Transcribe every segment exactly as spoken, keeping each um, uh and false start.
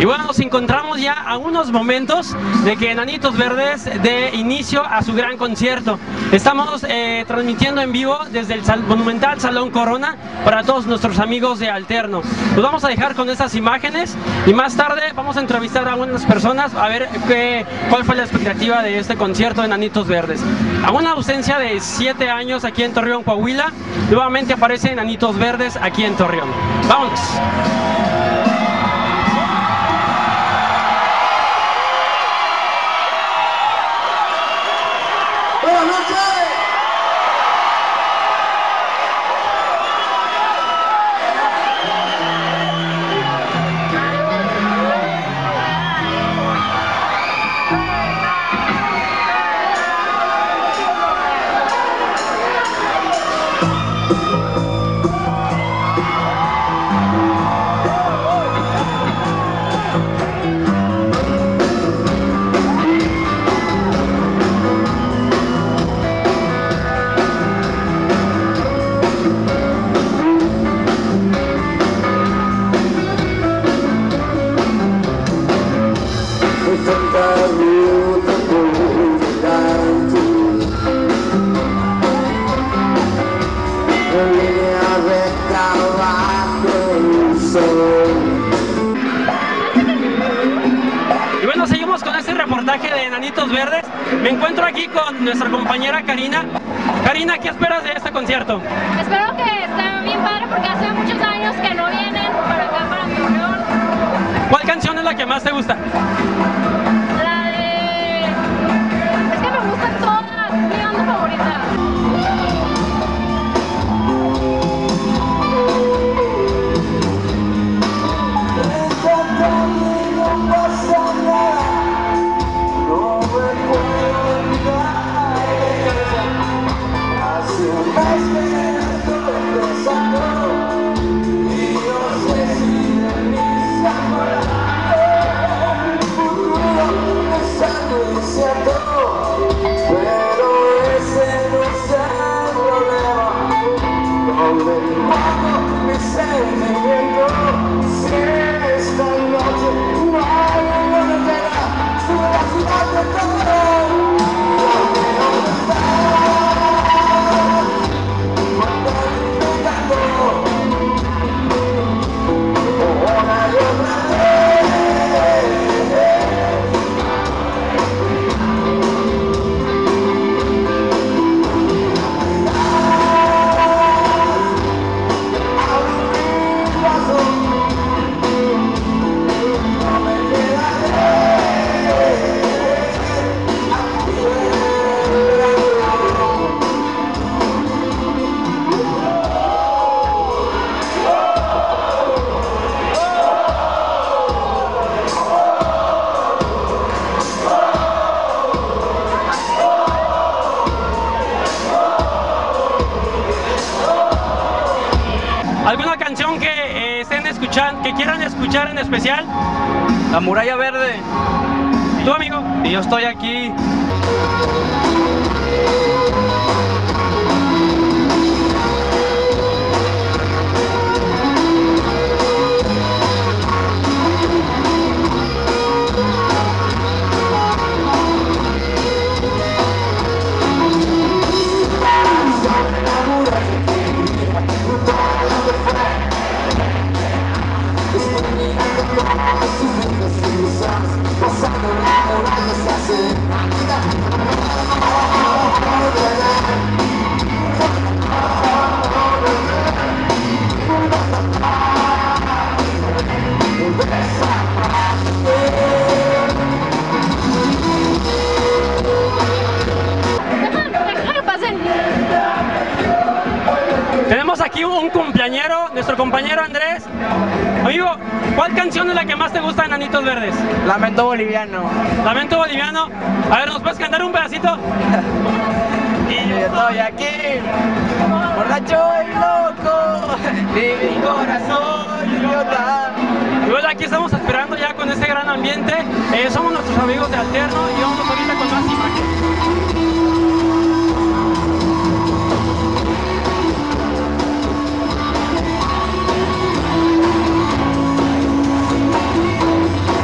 Y bueno, nos encontramos ya a unos momentos de que Enanitos Verdes dé inicio a su gran concierto. Estamos eh, transmitiendo en vivo desde el Sal- Monumental Salón Corona para todos nuestros amigos de Alterno. Los vamos a dejar con estas imágenes y más tarde vamos a entrevistar a algunas personas a ver qué, cuál fue la expectativa de este concierto de Enanitos Verdes. A una ausencia de siete años aquí en Torreón, Coahuila, nuevamente aparecen Enanitos Verdes aquí en Torreón. ¡Vámonos! De Enanitos Verdes. Me encuentro aquí con nuestra compañera Karina. Karina, ¿qué esperas de este concierto? Espero que esté bien padre porque hace muchos años que no vienen para acá, para Torreón. ¿Cuál canción es la que más te gusta? La de... Es que me gustan todas, mi banda favorita. ¿Alguna canción que eh, estén escuchando, que quieran escuchar en especial? La Muralla Verde. ¿Tú, amigo? Y yo estoy aquí. Tenemos aquí un cumpleañero, nuestro compañero Andrés. Amigo, ¿cuál canción es la que más te gusta de Enanitos Verdes? Lamento Boliviano. Lamento Boliviano. A ver, ¿nos puedes cantar un pedacito? Y yo estoy aquí, borracho y loco, de mi corazón, idiota. Y bueno, aquí estamos esperando ya con este gran ambiente. Eh, somos nuestros amigos de Alterno y vamos ahorita con más imágenes. We'll be right back.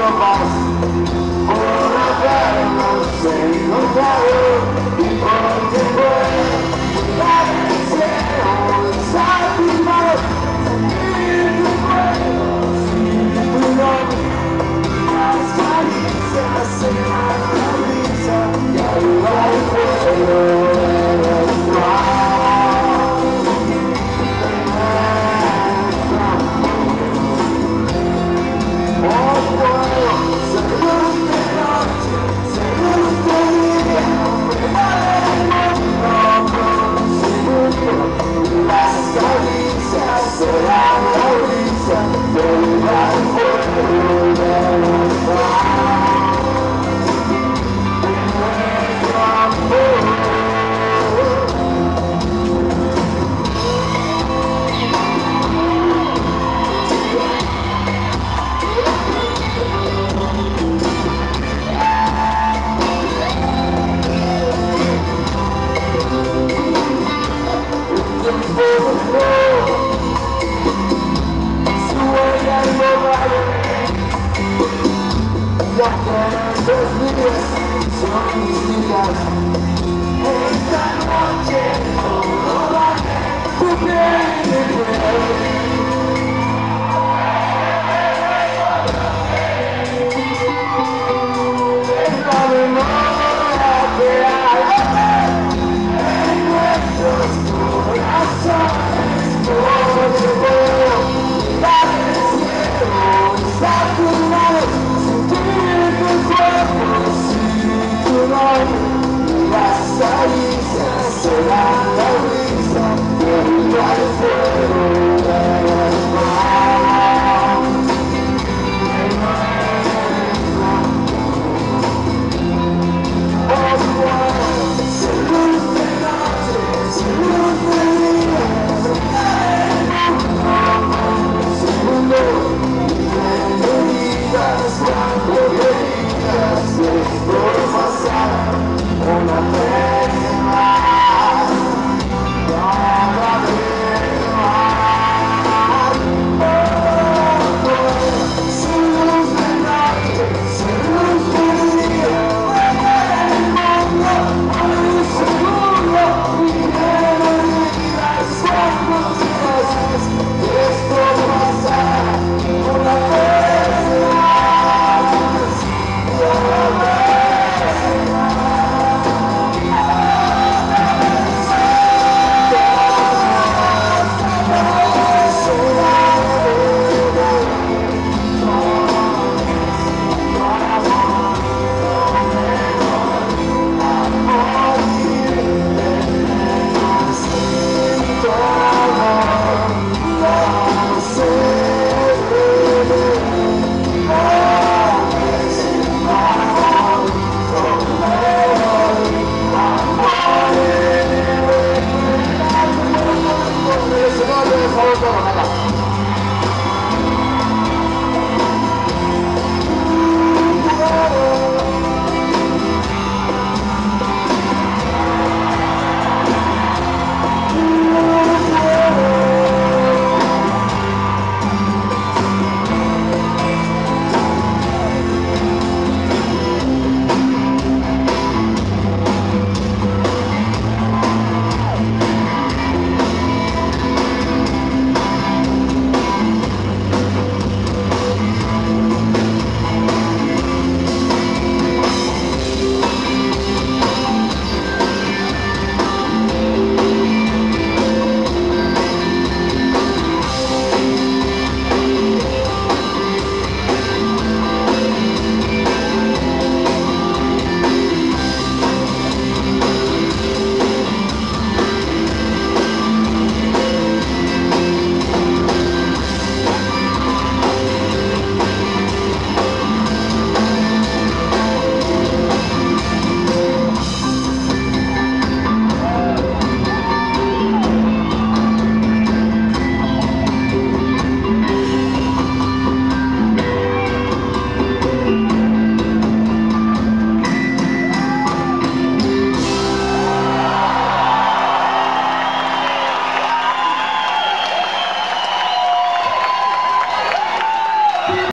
Será